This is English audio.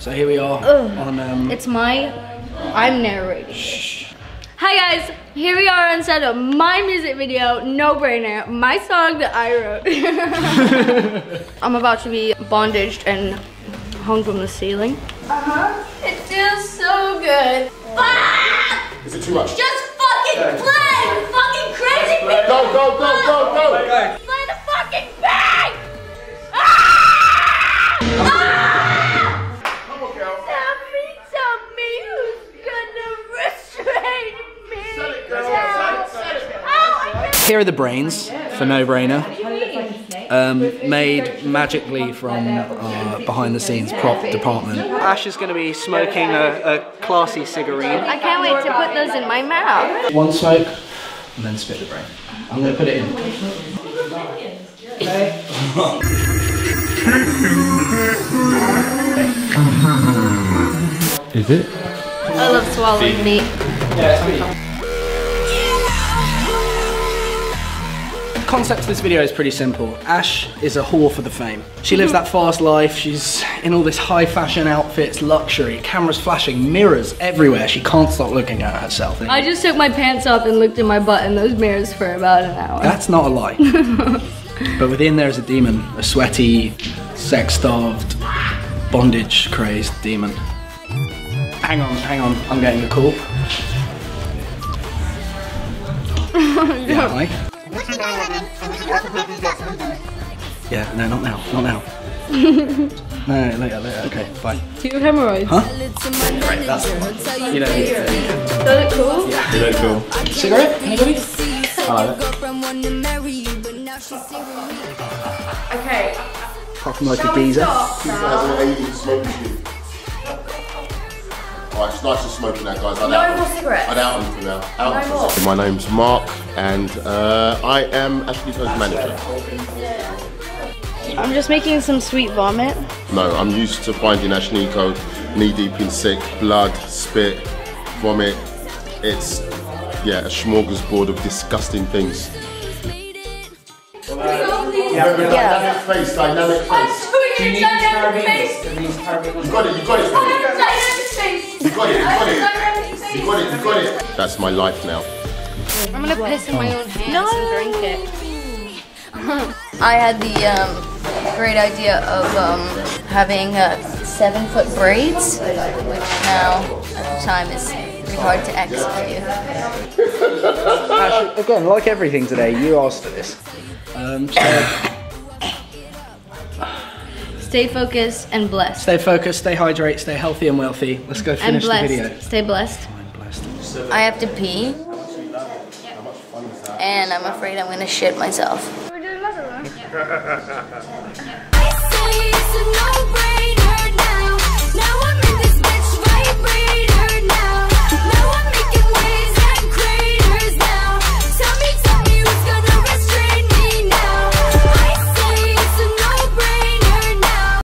So here we are on... It's my... I'm narrating. Shh. Hi guys, here we are on set of my music video, No Brainer, my song that I wrote. I'm about to be bondaged and hung from the ceiling. Uh-huh. It feels so good. Ah! Is it too much? Just fucking play! You fucking crazy people! Go, go, go, go, go! Play the fucking bag! Ah! Ah! Here are the brains for No Brainer, made magically from behind the scenes prop department. Ash is going to be smoking a classy cigarette. I can't wait to put those in my mouth. One smoke and then spit the brain. I'm going to put it in. Is it? I love swallowing meat. Yeah, it's meat. The concept of this video is pretty simple. Ash is a whore for the fame. She lives that fast life, she's in all this high fashion outfits, luxury, cameras flashing, mirrors everywhere. She can't stop looking at herself. I just took my pants off and looked in my butt in those mirrors for about an hour. That's not a lie. But within there is a demon, a sweaty, sex-starved, bondage-crazed demon. Hang on, hang on, I'm getting a call. Yeah, I. Yeah, no, not now, not now. No, later, later, okay, bye. Two hemorrhoids. Huh? Right, that's it. You don't need to. Does it cool? Yeah. You look cool. Cigarette? Anybody? I like it. Okay. Fucking like a geezer. Alright, it's nice to smoking now, guys. No more cigarettes. I'd out them for now. Out no more. My name's Mark, and I am Ashnikko's manager. I'm just making some sweet vomit. No, I'm used to finding Ashnikko knee deep in sick, blood, spit, vomit. It's, yeah, a smorgasbord of disgusting things. Dynamic face, dynamic face. You dynamic face. You got it, you got it. You got it. That's my life now. I'm gonna piss in my own hands and drink it. I had the great idea of having 7-foot braids, which now at the time is pretty hard to execute. Ash, again, like everything today, you asked for this. Stay focused and blessed. Stay focused, stay hydrated, stay healthy and wealthy. Let's go finish the video. Stay blessed. I'm blessed. I have to pee. And I'm afraid I'm going to shit myself. We're doing another one.